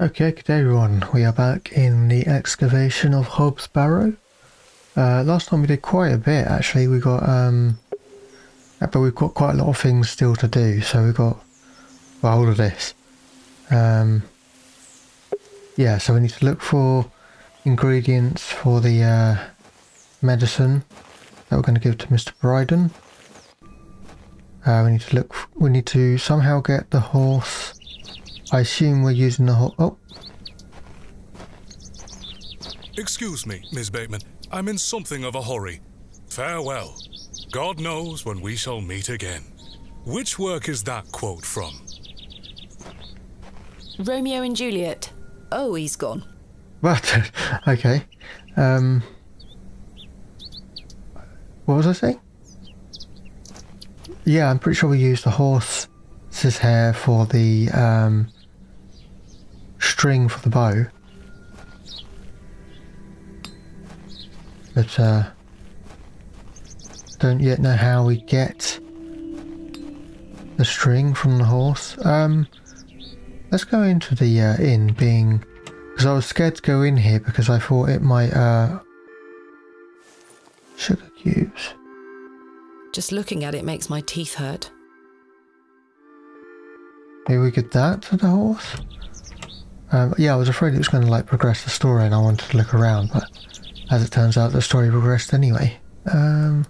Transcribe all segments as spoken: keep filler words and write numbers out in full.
Okay, good day everyone. We are back in the excavation of Hob's Barrow. Uh, last time we did quite a bit actually. We got um, but we've got quite a lot of things still to do. So we've got well, all of this. Um, yeah, so we need to look for ingredients for the uh, medicine that we're going to give to Mister Bryden. Uh, we need to look. We need to somehow get the horse. I assume we're using the whole... Oh. Excuse me, Miss Bateman. I'm in something of a hurry. Farewell. God knows when we shall meet again. Which work is that quote from? Romeo and Juliet. Oh, he's gone. What? Okay. Um... What was I saying? Yeah, I'm pretty sure we used the horse's hair for the... Um, string for the bow, but uh, don't yet know how we get the string from the horse. Um, let's go into the uh, inn, being because I was scared to go in here because I thought it might uh, sugar cubes. Just looking at it makes my teeth hurt. Maybe we get that to the horse. Um, yeah, I was afraid it was going to like progress the story and I wanted to look around, but as it turns out the story progressed anyway. Um,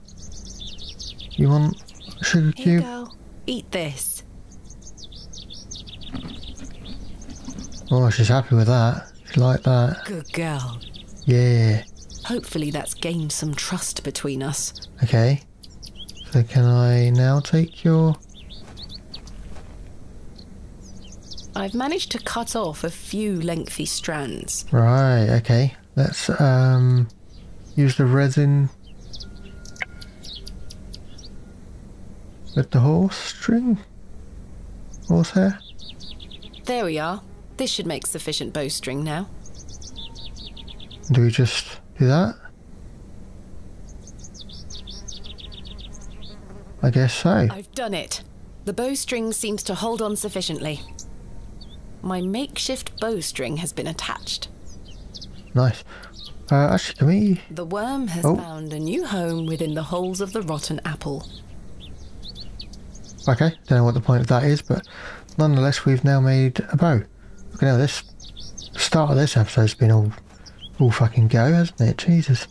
you want a sugar cube? Here you go. Eat this. Oh, she's happy with that. She liked that. Good girl. Yeah. Hopefully that's gained some trust between us. Okay. So can I now take your... I've managed to cut off a few lengthy strands. Right, okay. Let's um, use the resin with the horse string. Horse hair. There we are. This should make sufficient bowstring now. Do we just do that? I guess so. I've done it. The bowstring seems to hold on sufficiently. My makeshift bowstring has been attached. Nice. Uh, actually, can we... The worm has oh. found a new home within the holes of the rotten apple. Okay, don't know what the point of that is, but nonetheless, we've now made a bow. Look at this. The start of this episode's been all, all fucking go, hasn't it? Jesus.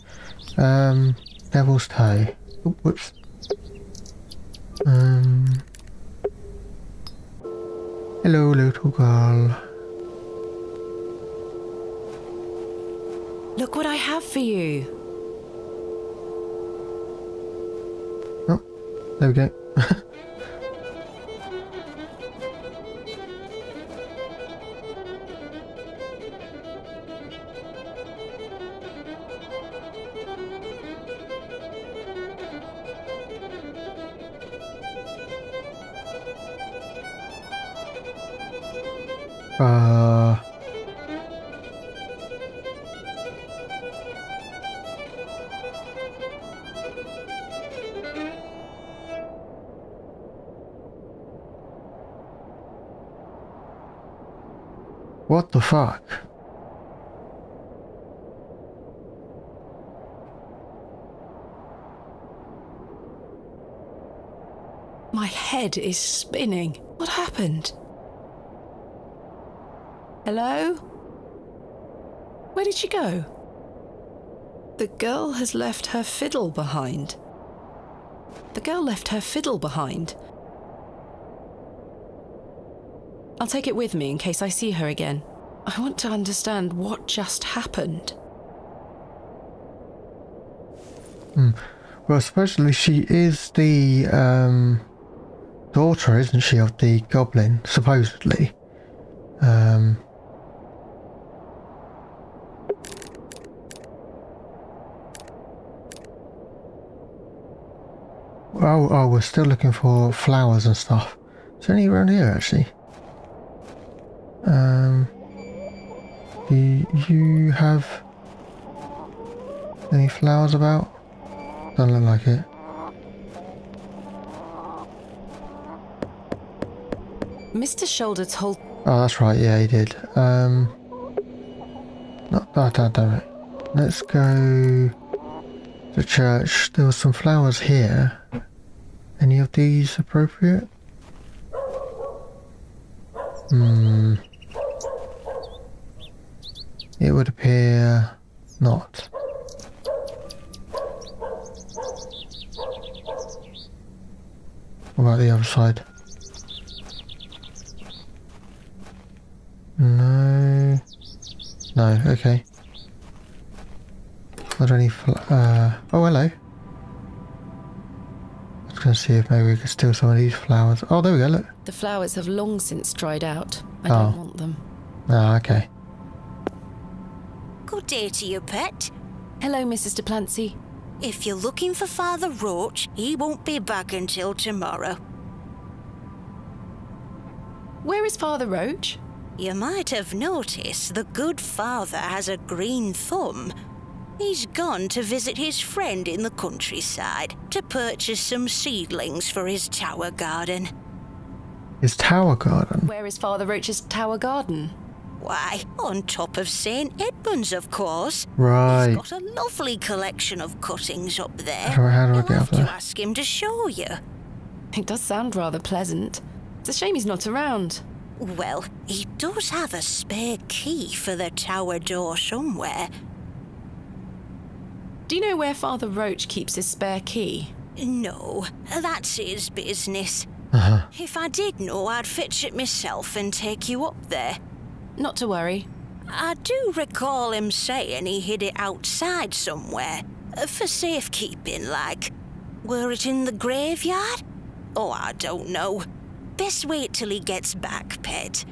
Um, Devil's Toe. Oh, whoops. Um... Hello, little girl. Look what I have for you. Oh, there we go. Uh, what the fuck? My head is spinning. What happened? Hello? Where did she go? The girl has left her fiddle behind. The girl left her fiddle behind. I'll take it with me in case I see her again. I want to understand what just happened. Mm. Well, supposedly she is the um, daughter, isn't she, of the goblin, supposedly. Um... Oh, oh, we're still looking for flowers and stuff. Is there any around here, actually? Um, do you have any flowers about? Doesn't look like it. Mister Shoulder told... Oh, that's right. Yeah, he did. Um, not bad, damn, damn it. Let's go to church. There were some flowers here. Any of these appropriate? Hmm. It would appear not. What about the other side? No. No, okay. Are there any fl uh, oh, hello. I was going to see if maybe we could steal some of these flowers. Oh, there we go, look. The flowers have long since dried out. I oh. don't want them. Ah, okay. Good day to you, pet. Hello, Missus De Plancy. If you're looking for Father Roach, he won't be back until tomorrow. Where is Father Roach? You might have noticed the good father has a green thumb. He's gone to visit his friend in the countryside to purchase some seedlings for his tower garden. His tower garden? Where is Father Roach's tower garden? Why, on top of Saint Edmund's, of course. Right. He's got a lovely collection of cuttings up there. How do I, how do I You'll get have up there? To ask him to show you. It does sound rather pleasant. It's a shame he's not around. Well, he does have a spare key for the tower door somewhere. Do you know where Father Roach keeps his spare key? No, that's his business. Uh-huh. If I did know, I'd fetch it myself and take you up there. Not to worry. I do recall him saying he hid it outside somewhere, for safekeeping, like. Were it in the graveyard? Oh, I don't know. Best wait till he gets back, pet.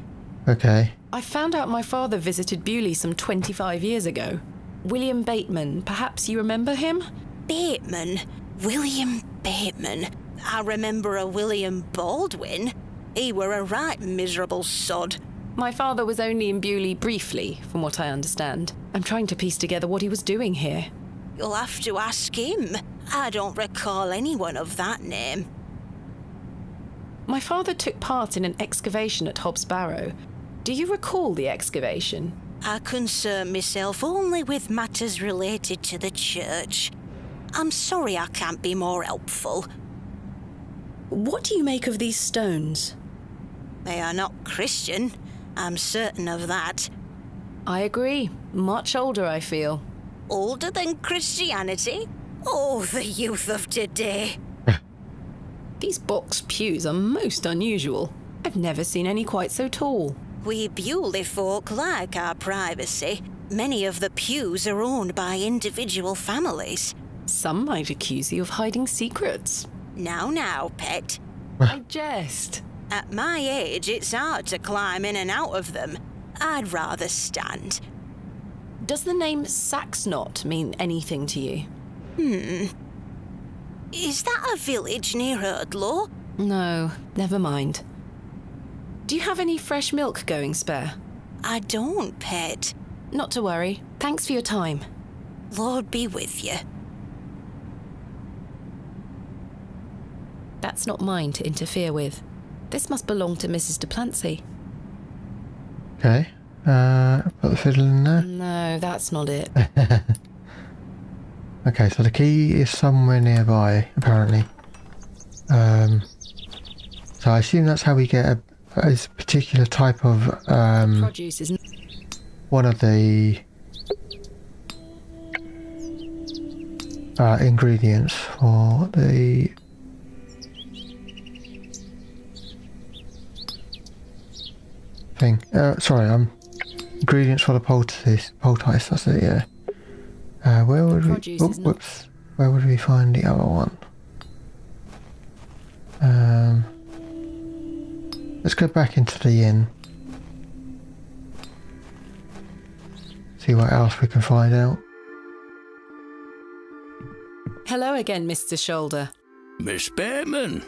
Okay. I found out my father visited Bewley some twenty-five years ago. William Bateman, perhaps you remember him? Bateman? William Bateman? I remember a William Baldwin. He were a right miserable sod. My father was only in Bewley briefly, from what I understand. I'm trying to piece together what he was doing here. You'll have to ask him. I don't recall anyone of that name. My father took part in an excavation at Hob's Barrow. Do you recall the excavation? I concern myself only with matters related to the church. I'm sorry I can't be more helpful. What do you make of these stones? They are not Christian. I'm certain of that. I agree. Much older, I feel. Older than Christianity? Oh, the youth of today. These box pews are most unusual. I've never seen any quite so tall. We Bewley folk like our privacy. Many of the pews are owned by individual families. Some might accuse you of hiding secrets. Now, now, pet. I jest. At my age, it's hard to climb in and out of them. I'd rather stand. Does the name Saxnot mean anything to you? Hmm. Is that a village near Erdlaw? No, never mind. Do you have any fresh milk going spare? I don't, pet. Not to worry. Thanks for your time. Lord be with you. That's not mine to interfere with. This must belong to Missus De Plancy. Okay. Uh, put the fiddle in there. No, that's not it. Okay, so the key is somewhere nearby, apparently. Um, so I assume that's how we get a, a particular type of um, produce, isn't it? One of the uh, ingredients for the. Thing. Uh, sorry, um, ingredients for the poultice. Poultice, that's it, yeah. Uh, where would we... Oh, whoops. Where would we find the other one? Um, let's go back into the inn. See what else we can find out. Hello again, Mister Shoulder. Miss Bateman.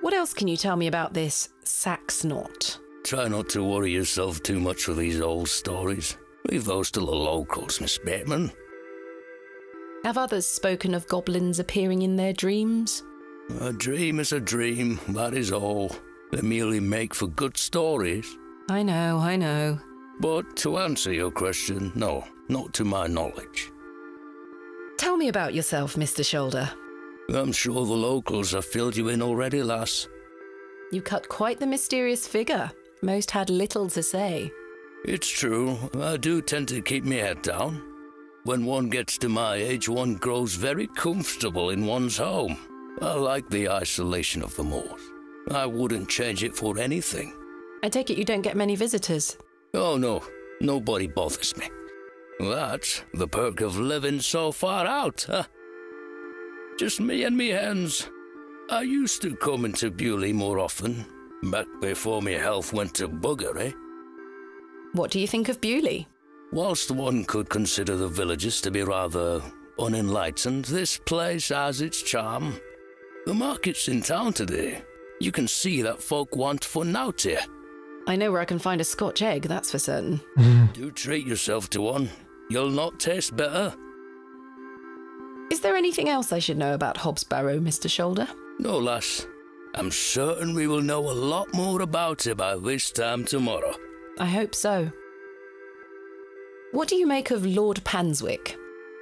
What else can you tell me about this Saxnot? Try not to worry yourself too much with these old stories. Leave those to the locals, Miss Bateman. Have others spoken of goblins appearing in their dreams? A dream is a dream, that is all. They merely make for good stories. I know, I know. But to answer your question, no, not to my knowledge. Tell me about yourself, Mister Shoulder. I'm sure the locals have filled you in already, lass. You cut quite the mysterious figure. Most had little to say. It's true. I do tend to keep my head down. When one gets to my age, one grows very comfortable in one's home. I like the isolation of the moors. I wouldn't change it for anything. I take it you don't get many visitors? Oh, no. Nobody bothers me. That's the perk of living so far out, huh? Just me and me hens. I used to come into Bewley more often, back before my health went to buggery. What do you think of Bewley? Whilst one could consider the villages to be rather unenlightened, this place has its charm. The market's in town today. You can see that folk want fun out here. I know where I can find a Scotch egg, that's for certain. Do treat yourself to one. You'll not taste better. Is there anything else I should know about Hob's Barrow, Mister Shoulder? No, lass. I'm certain we will know a lot more about it by this time tomorrow. I hope so. What do you make of Lord Panswick?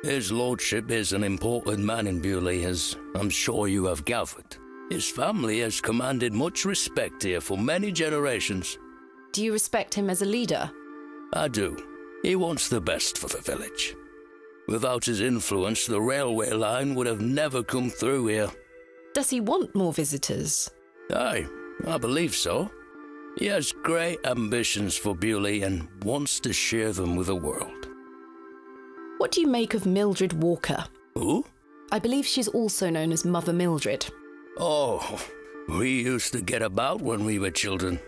His lordship is an important man in Bewley, as I'm sure you have gathered. His family has commanded much respect here for many generations. Do you respect him as a leader? I do. He wants the best for the village. Without his influence, the railway line would have never come through here. Does he want more visitors? Aye, I believe so. He has great ambitions for Bewley and wants to share them with the world. What do you make of Mildred Walker? Who? I believe she's also known as Mother Mildred. Oh, we used to get about when we were children.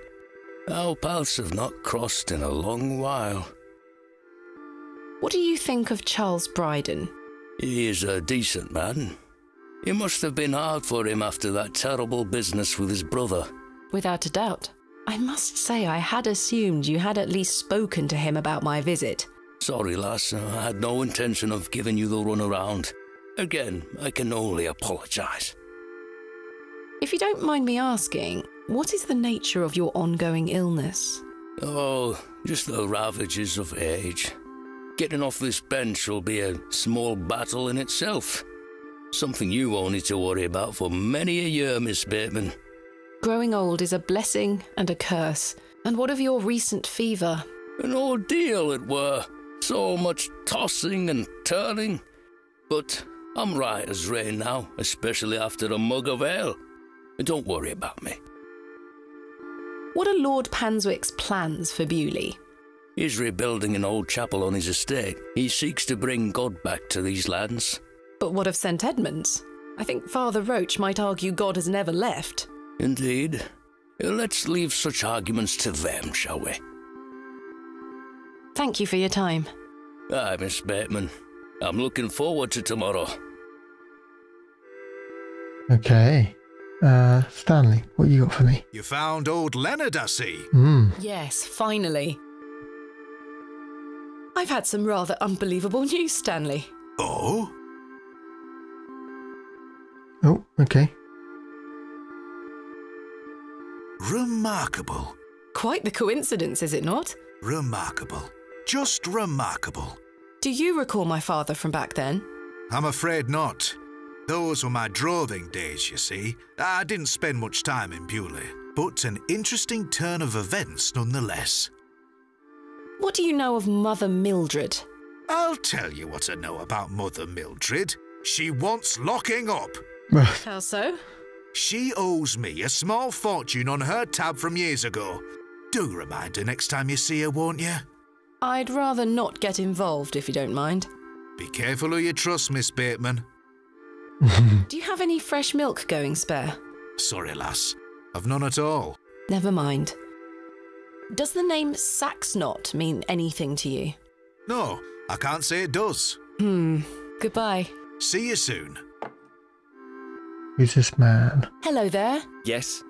Our paths have not crossed in a long while. What do you think of Charles Bryden? He is a decent man. It must have been hard for him after that terrible business with his brother. Without a doubt. I must say I had assumed you had at least spoken to him about my visit. Sorry, lass. I had no intention of giving you the runaround. Again, I can only apologise. If you don't mind me asking, what is the nature of your ongoing illness? Oh, just the ravages of age. Getting off this bench will be a small battle in itself. Something you won't need to worry about for many a year, Miss Bateman. Growing old is a blessing and a curse. And what of your recent fever? An ordeal, it were. So much tossing and turning. But I'm right as rain now, especially after a mug of ale. Don't worry about me. What are Lord Panswick's plans for Bewley? He's rebuilding an old chapel on his estate. He seeks to bring God back to these lands. But what of Saint Edmund's? I think Father Roach might argue God has never left. Indeed. Let's leave such arguments to them, shall we? Thank you for your time. Aye, Miss Bateman. I'm looking forward to tomorrow. Okay. Uh, Stanley, what you got for me? You found old Leonard, I see. Mm. Yes, finally. I've had some rather unbelievable news, Stanley. Oh? Oh, okay. Remarkable. Quite the coincidence, is it not? Remarkable. Just remarkable. Do you recall my father from back then? I'm afraid not. Those were my droving days, you see. I didn't spend much time in Bewley, but an interesting turn of events nonetheless. What do you know of Mother Mildred? I'll tell you what I know about Mother Mildred. She wants locking up. How so? She owes me a small fortune on her tab from years ago. Do remind her next time you see her, won't you? I'd rather not get involved, if you don't mind. Be careful who you trust, Miss Bateman. Do you have any fresh milk going spare? Sorry, lass. I've none at all. Never mind. Does the name Saxnot mean anything to you? No, I can't say it does. Hmm. Goodbye. See you soon. Who's this man? Hello there. Yes.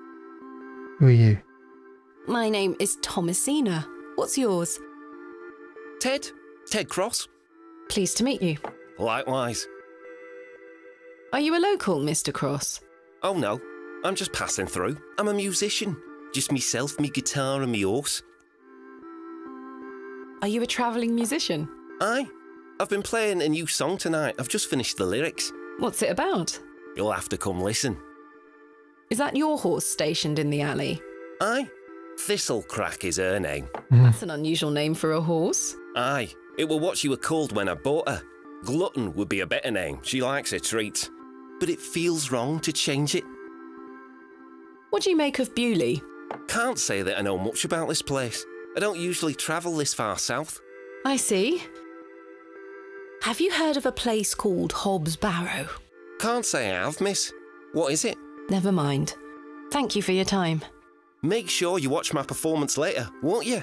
Who are you? My name is Thomasina. What's yours? Ted. Ted Cross. Pleased to meet you. Likewise. Are you a local, Mister Cross? Oh no, I'm just passing through. I'm a musician. Just myself, me guitar and me horse. Are you a travelling musician? Aye. I've been playing a new song tonight. I've just finished the lyrics. What's it about? You'll have to come listen. Is that your horse stationed in the alley? Aye. Thistlecrack is her name. That's an unusual name for a horse. Aye. It was what she were called when I bought her. Glutton would be a better name. She likes her treats. But it feels wrong to change it. What do you make of Bewley? Can't say that I know much about this place. I don't usually travel this far south. I see. Have you heard of a place called Hob's Barrow? Can't say I have, miss. What is it? Never mind. Thank you for your time. Make sure you watch my performance later, won't you?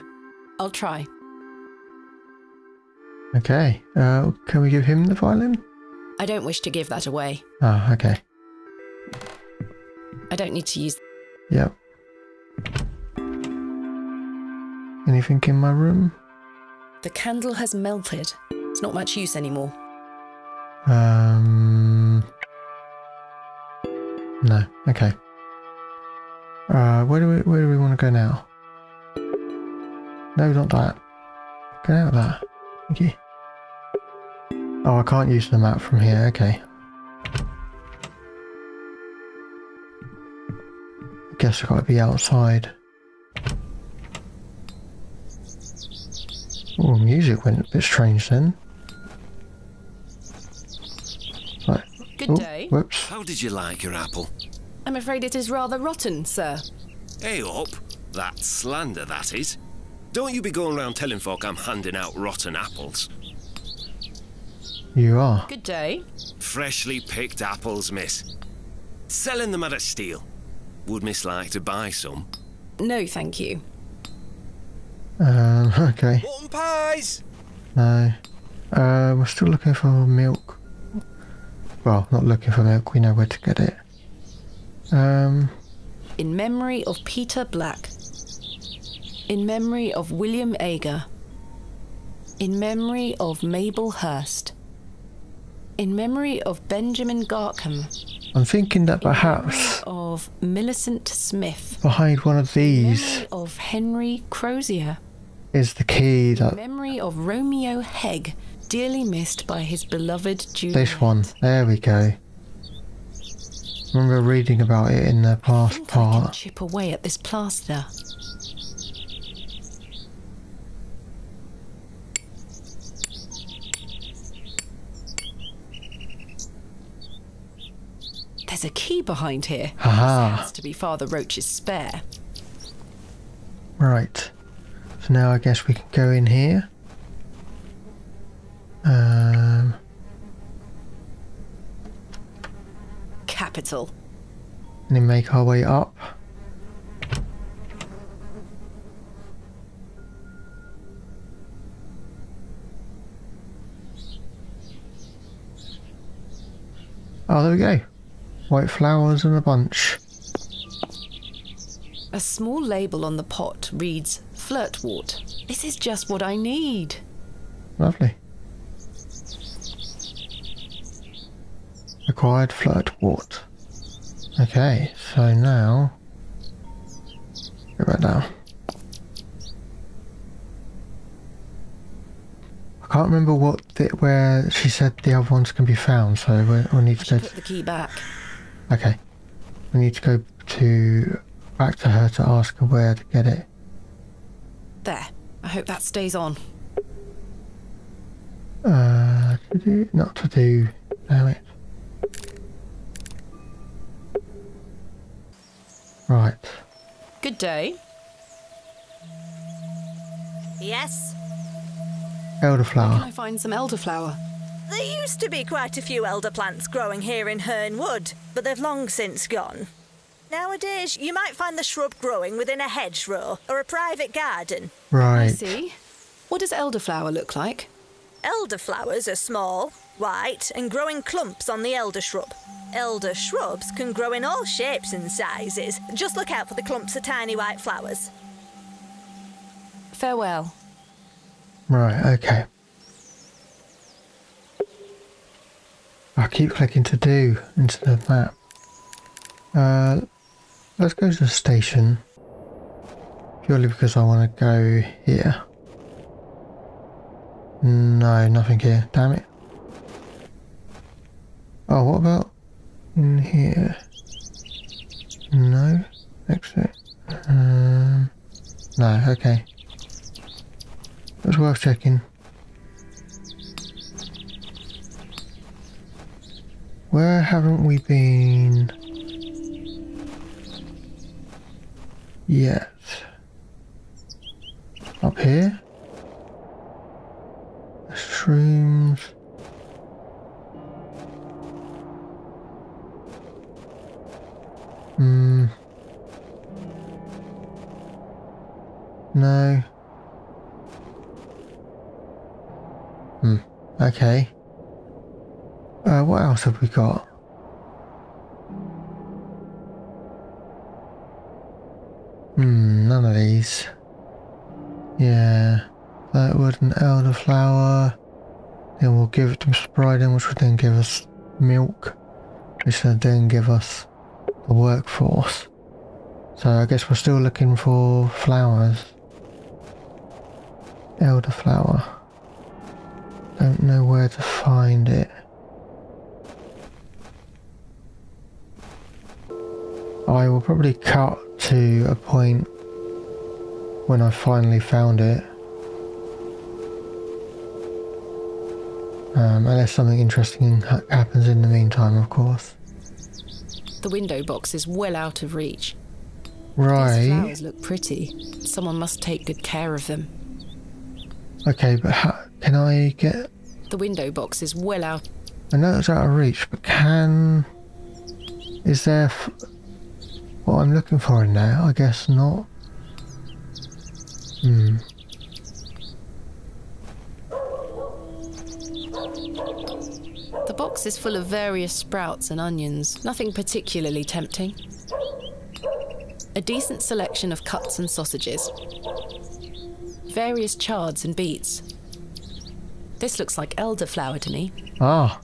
I'll try. Okay. Uh, can we give him the violin? I don't wish to give that away. Oh, okay. I don't need to use... Yep. Anything in my room? The candle has melted. It's not much use anymore. Um... No. Okay. Uh, where do we, where do we want to go now? No, not that. Go out that. Thank you. Oh, I can't use the map from here. Okay. I guess I've got to be outside. Oh, music went a bit strange then. Right. Good Ooh, day. Whoops. How did you like your apple? I'm afraid it is rather rotten, sir. Hey up. That's slander, that is. Don't you be going round telling folk I'm handing out rotten apples. You are. Good day. Freshly picked apples, miss. Selling them at a steal. Would miss like to buy some? No, thank you. Um, okay. Morton Pies! No. Uh, we're still looking for milk. Well, not looking for milk, we know where to get it. Um, in memory of Peter Black. In memory of William Ager. In memory of Mabel Hurst. In memory of Benjamin Garkham. I'm thinking that in perhaps of Millicent Smith. Behind one of these. In memory of Henry Crozier. Is the key that in memory of Romeo Hegg, dearly missed by his beloved Juliet. This one. There we go. I remember reading about it in the past I think part. I can chip away at this plaster. There's a key behind here. Aha. This has to be Father Roach's spare. Right. So now I guess we can go in here. Um. Capital. And then make our way up. Oh, there we go. White flowers in a bunch. A small label on the pot reads flirtwort. This is just what I need. Lovely. Acquired flirtwort. Okay, so now go back down. I can't remember what the, where she said the other ones can be found, so we we'll need to go. Put the key back. Okay, we need to go to back to her to ask her where to get it. There. I hope that stays on. Uh, to do, not to do. Damn it. Right. Good day. Yes. Elderflower. Where can I find some elderflower? There used to be quite a few elder plants growing here in Herne Wood, but they've long since gone. Nowadays, you might find the shrub growing within a hedgerow or a private garden. Right. I see. What does elderflower look like? Elderflowers are small, white, and grow in clumps on the elder shrub. Elder shrubs can grow in all shapes and sizes. Just look out for the clumps of tiny white flowers. Farewell. Right, okay. I keep clicking to do into the map. Uh, let's go to the station. purely because I want to go here. No, nothing here. Damn it. Oh, what about in here? No. Exit. Um, no, okay. It was worth checking. Where haven't we been yet? Up here? Shrooms. Hmm. No. Hmm. Okay. Uh, what else have we got? Hmm, none of these. Yeah. Flirtwort and elderflower. Then we'll give it to Mister Bryden, which will then give us milk, which will then give us the workforce. So I guess we're still looking for flowers. Elderflower. Don't know where to find it. I will probably cut to a point when I finally found it. Um, unless something interesting ha happens in the meantime, of course. The window box is well out of reach. Right. These flowers look pretty. Someone must take good care of them. Okay, but how can I get... The window box is well out... I know it's out of reach, but can... Is there f what I'm looking for in there? I guess not. Hmm. The box is full of various sprouts and onions, nothing particularly tempting. A decent selection of cuts and sausages. Various chards and beets. This looks like elderflower to me. Ah.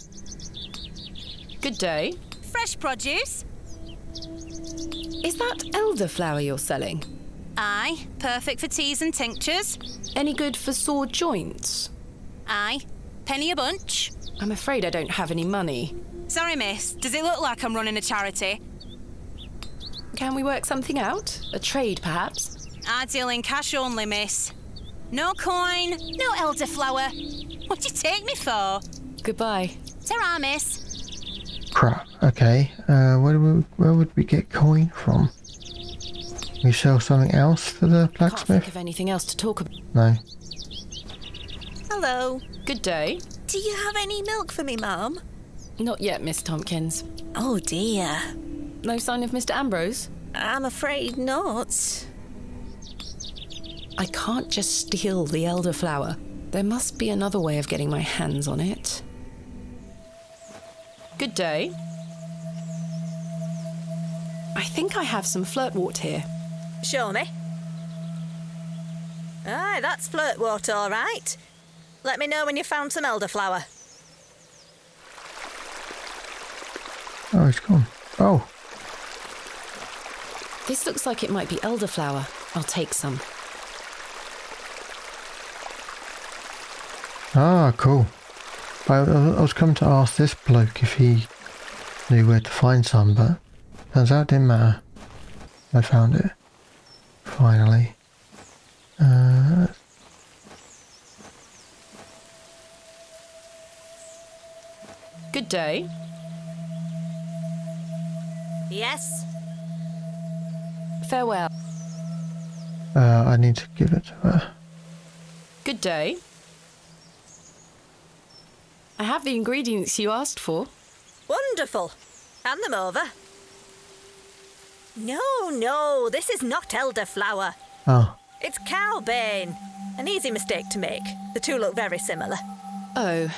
Good day. Fresh produce. Is that elderflower you're selling? Aye, perfect for teas and tinctures. Any good for sore joints? Aye, penny a bunch. I'm afraid I don't have any money. Sorry, miss. Does it look like I'm running a charity? Can we work something out? A trade, perhaps? I deal in cash only, miss. No coin, no elderflower. What do you take me for? Goodbye. Ta-ra, miss. Crap. Okay. Uh, where, do we, where would we get coin from? We sell something else to the blacksmith? I can't think of anything else to talk about. No. Hello. Good day. Do you have any milk for me, ma'am? Not yet, Miss Tompkins. Oh, dear. No sign of Mister Ambrose? I'm afraid not. I can't just steal the elderflower. There must be another way of getting my hands on it. Good day. I think I have some flirtwort here. Show me. Aye, that's flirtwort, all right. Let me know when you found some elderflower. Oh, it's gone. Oh. This looks like it might be elderflower. I'll take some. Ah, cool. I, I was coming to ask this bloke if he knew where to find some, but turns out it didn't matter. I found it. Finally. Uh... Good day. Yes. Farewell. Uh, I need to give it to her. Good day. I have the ingredients you asked for. Wonderful. Hand them over. No, no, this is not elderflower. Oh. It's cowbane. An easy mistake to make. The two look very similar. Oh.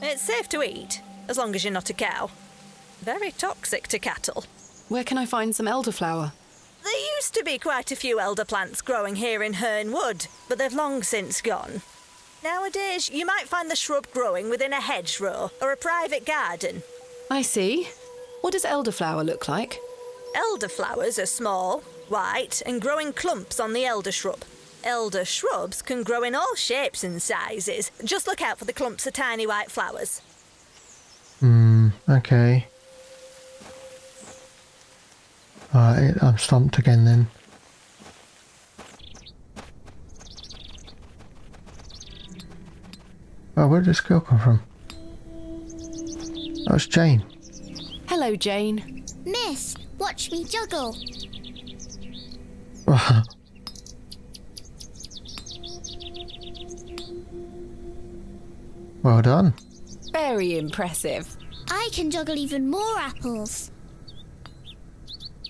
It's safe to eat. As long as you're not a cow. Very toxic to cattle. Where can I find some elderflower? There used to be quite a few elder plants growing here in Herne Wood, but they've long since gone. Nowadays, you might find the shrub growing within a hedgerow or a private garden. I see. What does elderflower look like? Elderflowers are small, white and growing clumps on the elder shrub. Elder shrubs can grow in all shapes and sizes. Just look out for the clumps of tiny white flowers. Hmm, okay. Alright, I'm stumped again then. Oh, where did this girl come from? That was Jane. Hello, Jane. Miss, watch me juggle. Well done. Very impressive. I can juggle even more apples.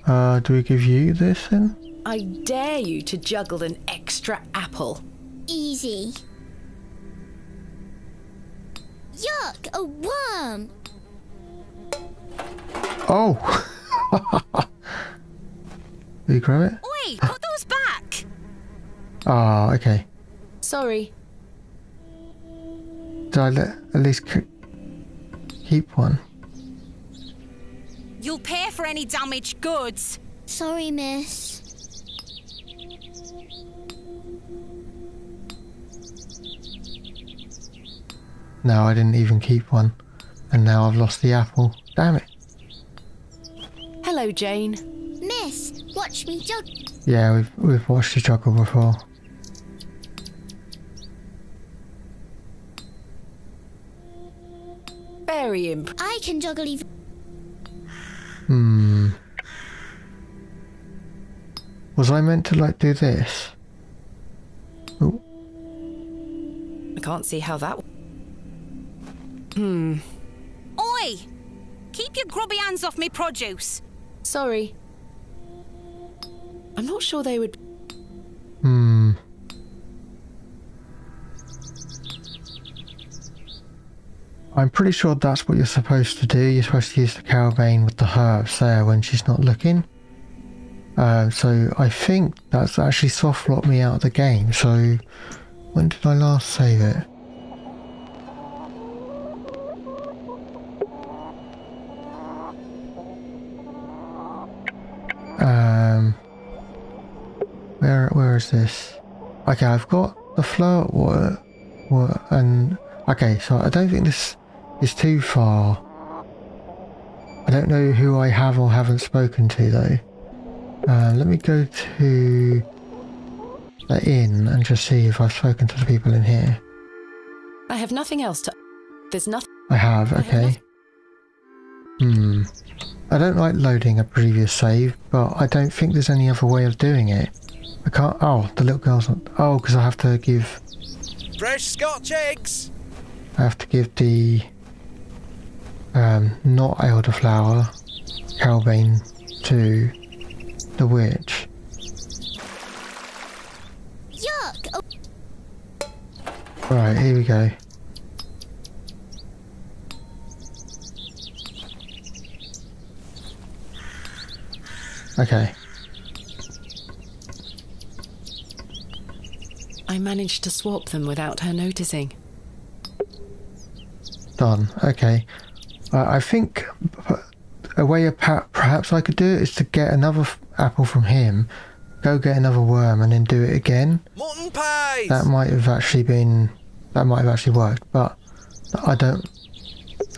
Uh, do we give you this then? I dare you to juggle an extra apple. Easy. Yuck, a worm! Oh! Did you grab it? Oi, put those back! Oh, okay. Sorry. Did I let, at least keep one? You'll pay for any damaged goods. Sorry, miss. No, I didn't even keep one. And now I've lost the apple. Damn it. Hello, Jane. Miss, watch me juggle. Yeah, we've, we've watched you juggle before. Very imp- I can juggle even- Hmm. Was I meant to, like, do this? Ooh. I can't see how that- Hmm. Oi! Keep your grubby hands off me produce. Sorry. I'm not sure they would- Hmm. I'm pretty sure that's what you're supposed to do. You're supposed to use the cowbane with the herbs there when she's not looking. Uh, so I think that's actually soft locked me out of the game. So when did I last save it? Um, where where is this? Okay, I've got the flirtwort and okay. So I don't think this. It's too far. I don't know who I have or haven't spoken to though. Uh, let me go to the inn and just see if I've spoken to the people in here. I have nothing else to... There's nothing... I have, okay. I have hmm. I don't like loading a previous save, but I don't think there's any other way of doing it. I can't... Oh, the little girl's not... Oh, because I have to give... Fresh Scotch eggs! I have to give the... Um, not elderflower, cowbane to the witch. Yuck! Oh. Right, here we go. Okay. I managed to swap them without her noticing. Done. Okay. Uh, I think a way of perhaps I could do it is to get another f apple from him, go get another worm, and then do it again. Morton pies. That might have actually been that might have actually worked, but I don't.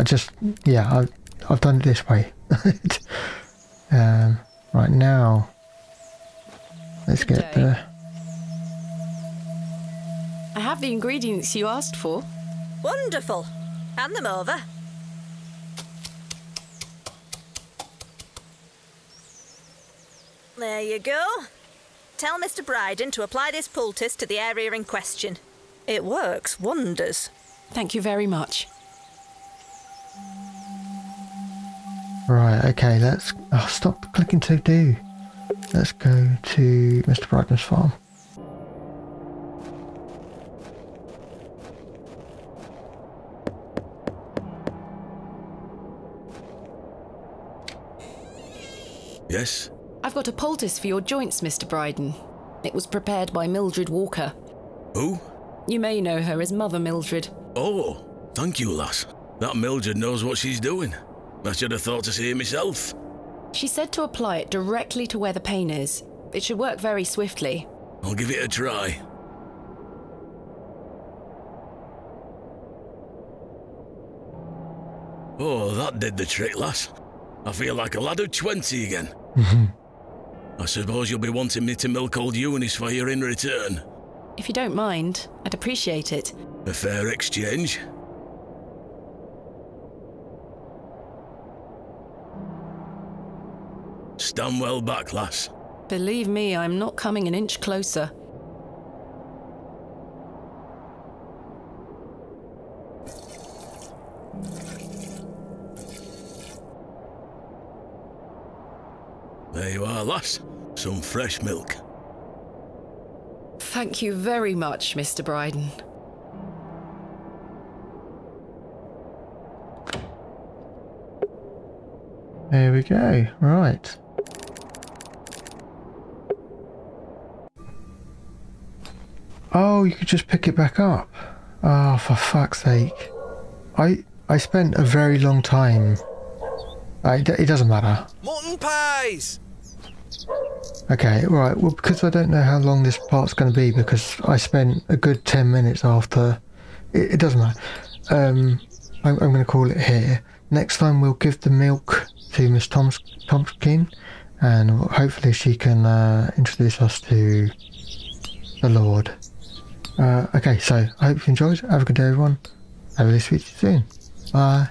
I just yeah. I, I've done it this way. um, right now, let's get the. I have the ingredients you asked for. Wonderful. Hand them over. There you go. Tell Mr Bryden to apply this poultice to the area in question. It works wonders. Thank you very much. Right, okay, let's... Oh, stop clicking to do. Let's go to Mr Bryden's farm. Yes? I've got a poultice for your joints, Mr Bryden. It was prepared by Mildred Walker. Who? You may know her as Mother Mildred. Oh, thank you, lass. That Mildred knows what she's doing. I should have thought to see her myself. She said to apply it directly to where the pain is. It should work very swiftly. I'll give it a try. Oh, that did the trick, lass. I feel like a lad of twenty again. I suppose you'll be wanting me to milk old Eunice for you in return. If you don't mind, I'd appreciate it. A fair exchange. Stand well back, lass. Believe me, I'm not coming an inch closer. There you are, lass. Some fresh milk. Thank you very much, Mister Bryden. There we go. Right. Oh, you could just pick it back up. Oh, for fuck's sake. I I spent a very long time. Uh, it, it doesn't matter. Morton Pies! Okay, right, well, because I don't know how long this part's going to be, because I spent a good ten minutes after... It, it doesn't matter. Um, I'm, I'm going to call it here. Next time we'll give the milk to Miss Tompkins, and hopefully she can uh, introduce us to the Lord. Uh, okay, so I hope you enjoyed. Have a good day, everyone. Have a good week soon. Bye.